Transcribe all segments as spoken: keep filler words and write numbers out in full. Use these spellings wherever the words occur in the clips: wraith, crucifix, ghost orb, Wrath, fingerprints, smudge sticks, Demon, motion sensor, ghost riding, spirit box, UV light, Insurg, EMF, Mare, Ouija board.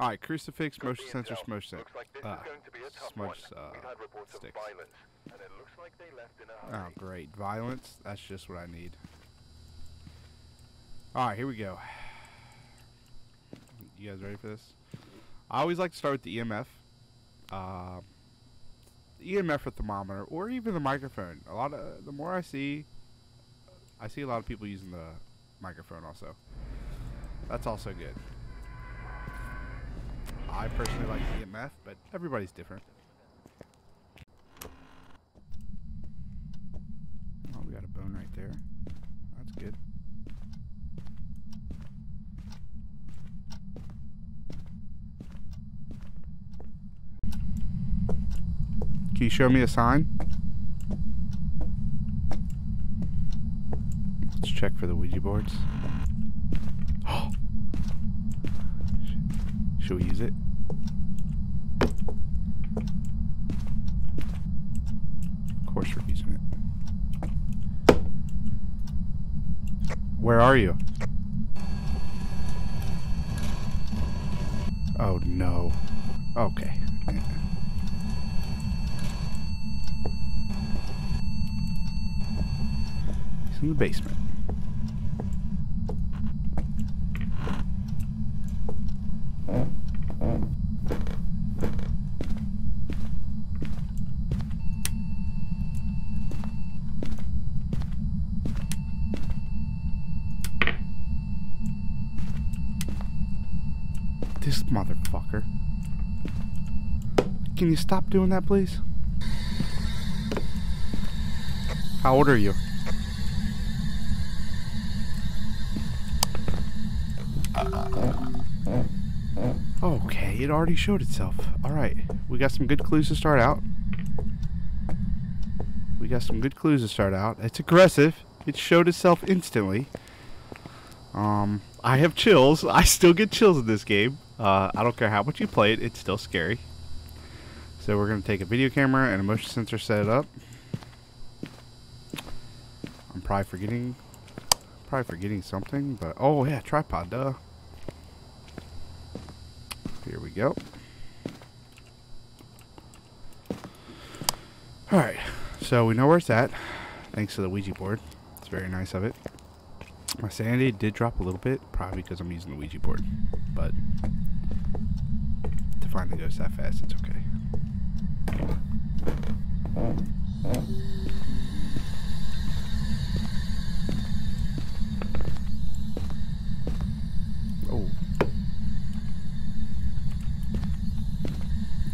Alright, crucifix, Could motion sensor, smudge sticks. Like uh, smudge uh, sticks. Violence, and it looks like they left in a hurry. Oh, great. Violence? That's just what I need. Alright, here we go. You guys ready for this? I always like to start with the E M F. Uh, the E M F or thermometer, or even the microphone. A lot of the more I see, I see a lot of people using the microphone also. That's also good. I personally like the E M F, but everybody's different. Oh, we got a bone right there. That's good. Can you show me a sign? Let's check for the Ouija boards. Oh! Should we use it? Of course we're using it. Where are you? Oh no. Okay. He's in the basement. This motherfucker. Can you stop doing that, please? How old are you? Okay, it already showed itself. Alright, we got some good clues to start out. We got some good clues to start out. It's aggressive. It showed itself instantly. Um, I have chills. I still get chills in this game. Uh, I don't care how much you play it, it's still scary. So we're going to take a video camera and a motion sensor, set it up. I'm probably forgetting, probably forgetting something, but oh yeah, tripod, duh. Here we go. Alright, so we know where it's at, thanks to the Ouija board. It's very nice of it. My sanity did drop a little bit, probably because I'm using the Ouija board, but to find the ghost that fast, it's okay. Oh.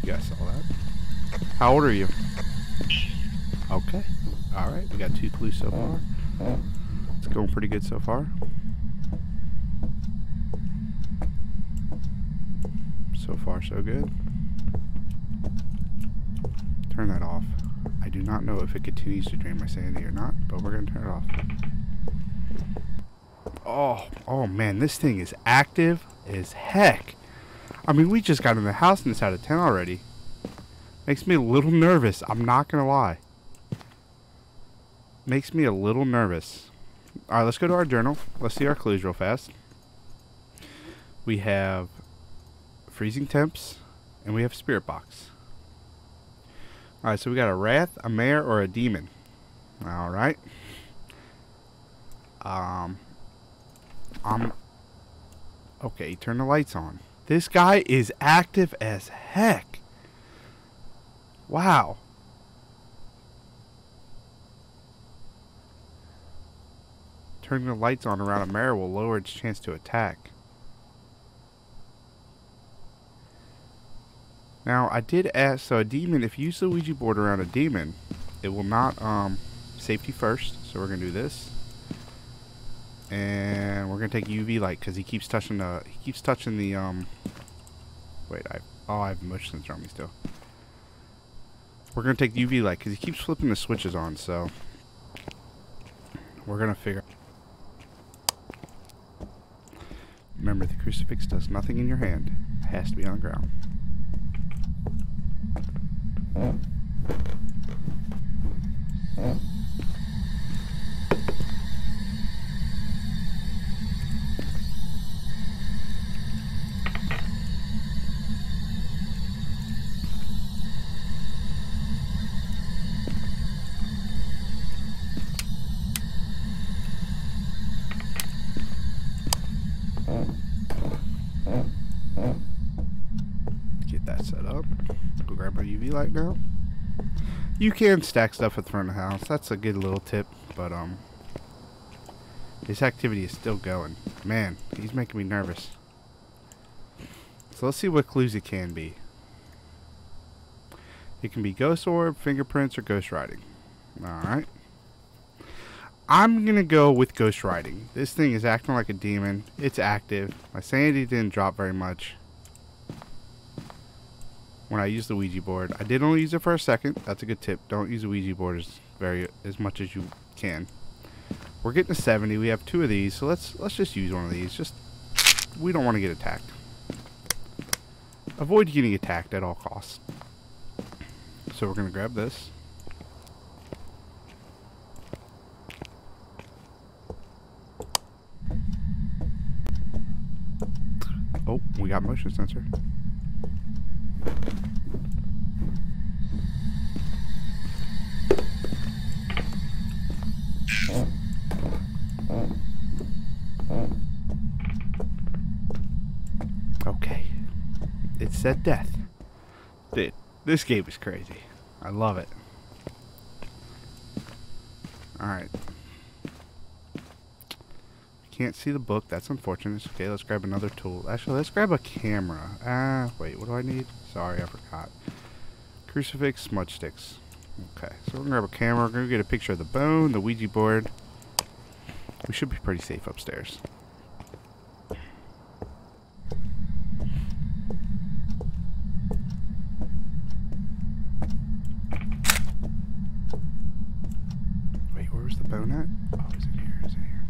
You guys saw that? How old are you? Okay. Alright, we got two clues so far. It's going pretty good so far. So far, so good. Turn that off. I do not know if it continues to drain my sanity or not, but we're going to turn it off. Oh, oh man, this thing is active as heck. I mean, we just got in the house and it's out of ten already. Makes me a little nervous, I'm not going to lie. Makes me a little nervous. Alright, let's go to our journal. Let's see our clues real fast. We have freezing temps, and we have spirit box. Alright, so we got a wrath, a mare, or a demon. Alright. Um, I'm... Okay, turn the lights on. This guy is active as heck. Wow. Turning the lights on around a mare will lower its chance to attack. Now, I did ask, so a demon, if you use the Ouija board around a demon, it will not, um, safety first, so we're going to do this. And we're going to take U V light, because he keeps touching the, he keeps touching the, um, wait, I, oh, I have motion sensor on me still. We're going to take U V light, because he keeps flipping the switches on, so we're going to figure, remember the crucifix does nothing in your hand, it has to be on the ground. set up. Let's go grab our U V light now. You can stack stuff at the front of the house. That's a good little tip. But um, this activity is still going. Man, he's making me nervous. So let's see what clues it can be. It can be ghost orb, fingerprints, or ghost riding. Alright. I'm going to go with ghost riding. This thing is acting like a demon. It's active. My sanity didn't drop very much when I used the Ouija board. I did only use it for a second. That's a good tip. Don't use the Ouija board as, very, as much as you can. We're getting to seventy. We have two of these. So let's, let's just use one of these. Just, we don't want to get attacked. Avoid getting attacked at all costs. So we're going to grab this. Oh, we got motion sensor. Okay. It said death. Dude, this game is crazy. I love it. Alright. Can't see the book. That's unfortunate. Okay, let's grab another tool. Actually, let's grab a camera. Ah, uh, wait, what do I need? Sorry, I forgot. Crucifix, smudge sticks. Okay, so we're gonna grab a camera. We're gonna get a picture of the bone, the Ouija board. We should be pretty safe upstairs. Wait, where was the bone at? Oh, is it here? Is it here?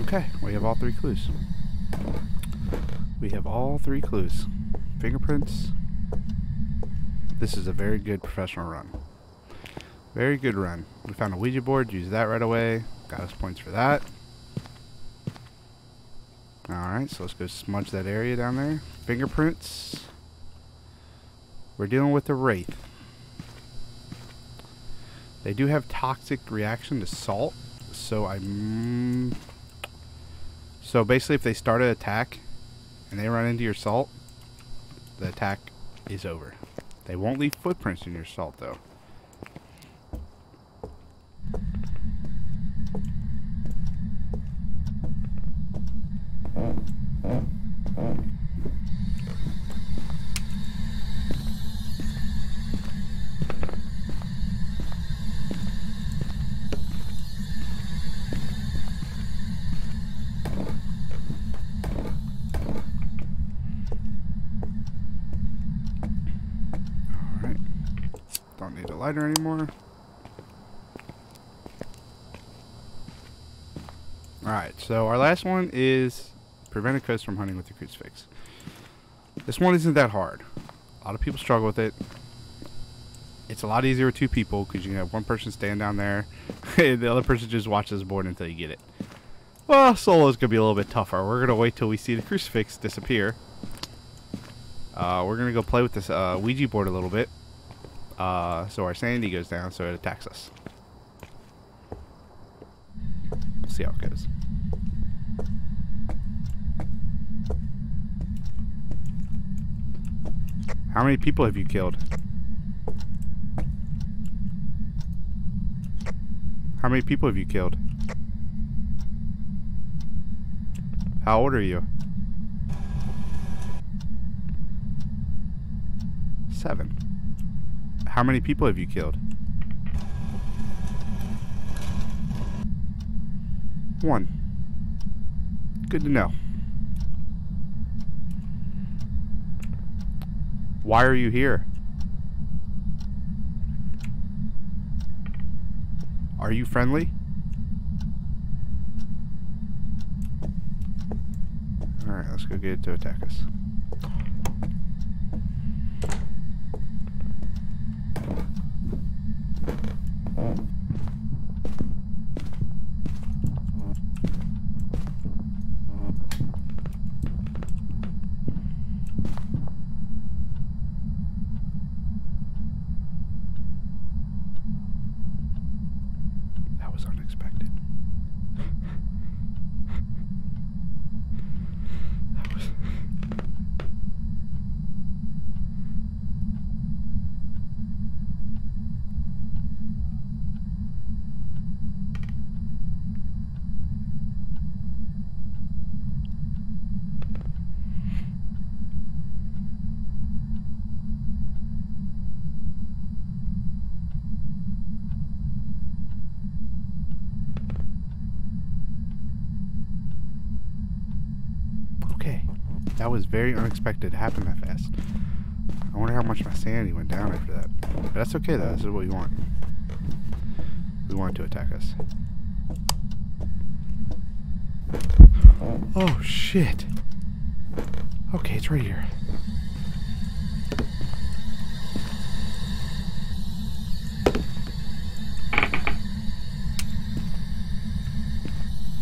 Okay, we have all three clues. We have all three clues. Fingerprints. This is a very good professional run. Very good run. We found a Ouija board, used that right away. Got us points for that. Alright, so let's go smudge that area down there. Fingerprints. We're dealing with the wraith. They do have toxic reaction to salt, so I'm... So basically if they start an attack and they run into your salt, the attack is over. They won't leave footprints in your salt though. Need a lighter anymore. Alright, so our last one is prevent a ghost from hunting with the crucifix. This one isn't that hard. A lot of people struggle with it. It's a lot easier with two people because you can have one person stand down there and the other person just watches the board until you get it. Well, solo's going to be a little bit tougher. We're going to wait till we see the crucifix disappear. Uh, we're going to go play with this uh, Ouija board a little bit. Uh, so our sanity goes down, so it attacks us. We'll see how it goes. How many people have you killed? How many people have you killed? How old are you? Seven. How many people have you killed? One. Good to know. Why are you here? Are you friendly? Alright, let's go get it to attack us. was unexpected. That was... That was very unexpected. It happened that fast. I wonder how much my sanity went down after that. But that's okay though. This is what we want. We want to attack us. Oh shit. Okay, it's right here.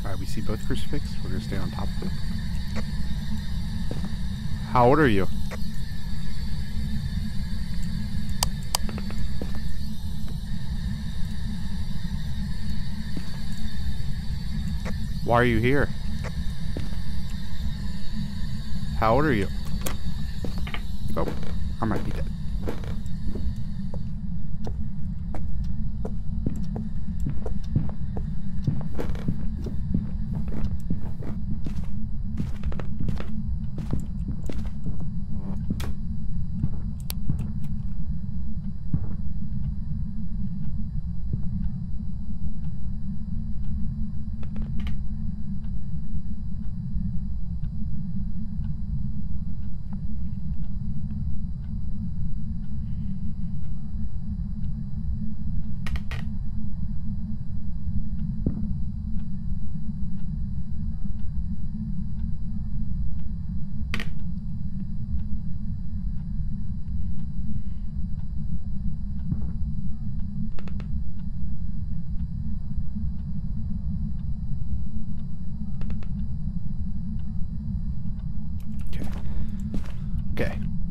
Alright, we see both crucifixes. We're gonna stay on top of them. How old are you? Why are you here? How old are you? Oh, I might be dead.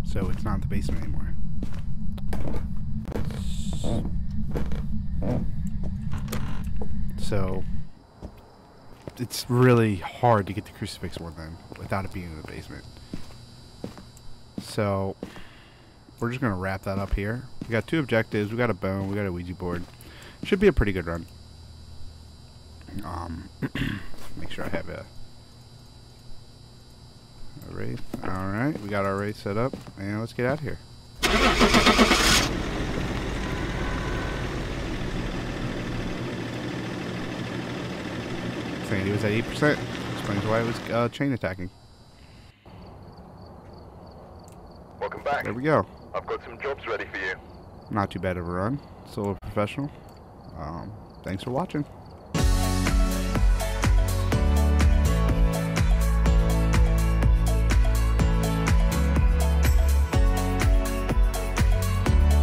So it's not the basement anymore. So it's really hard to get the crucifix one then without it being in the basement. So we're just gonna wrap that up here. We got two objectives. We got a bone. We got a Ouija board. Should be a pretty good run. Um, make sure I have a. Wraith. All right, we got our wraith set up, and let's get out of here. Sandy was at eight percent. Explains why it was uh, chain attacking. Welcome back. There we go. I've got some jobs ready for you. Not too bad of a run. Still a professional. Um, thanks for watching.